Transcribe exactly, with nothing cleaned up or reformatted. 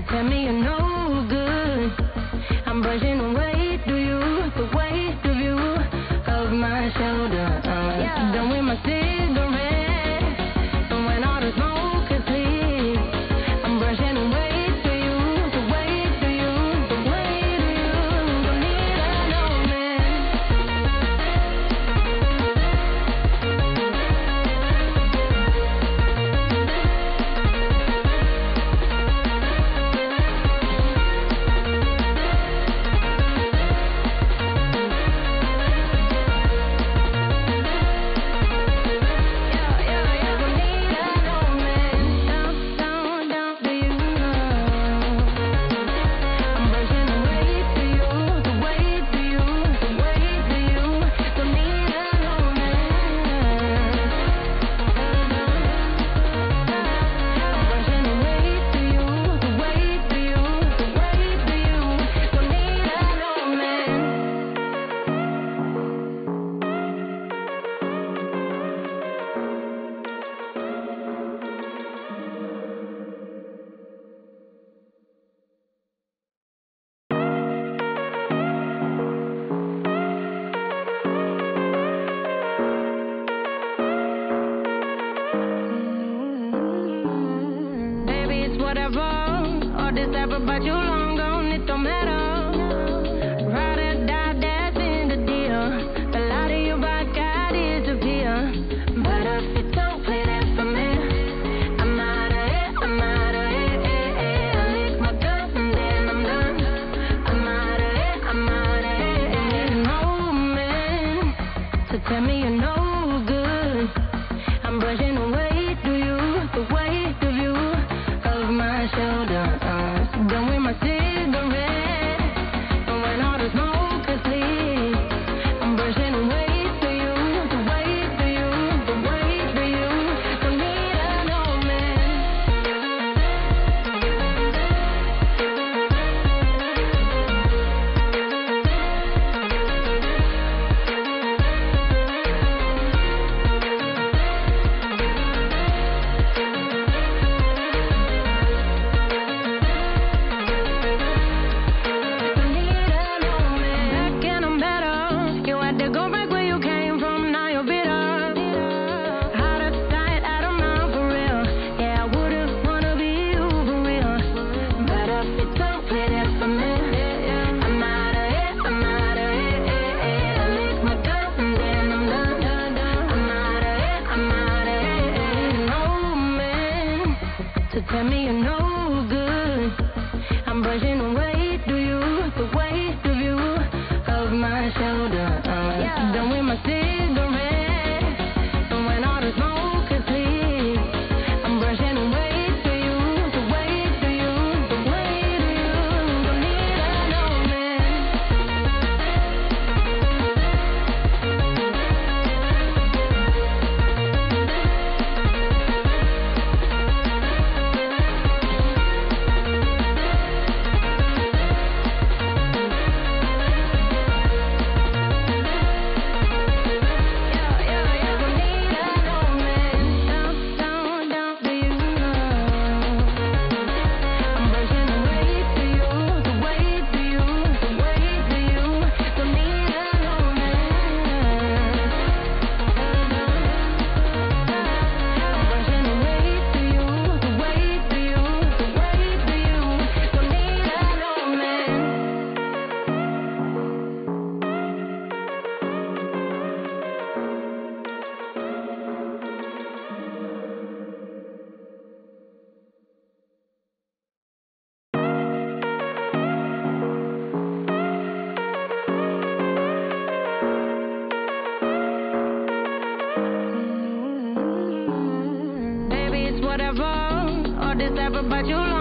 so tell me you're no good. I'm brushing away through you, the weight of you, of my shoulder. Yeah. Done with my cigarette, and when all the smoke is clear, I'm brushing away through you, the weight of you, the weight of you. Don't need a no about you.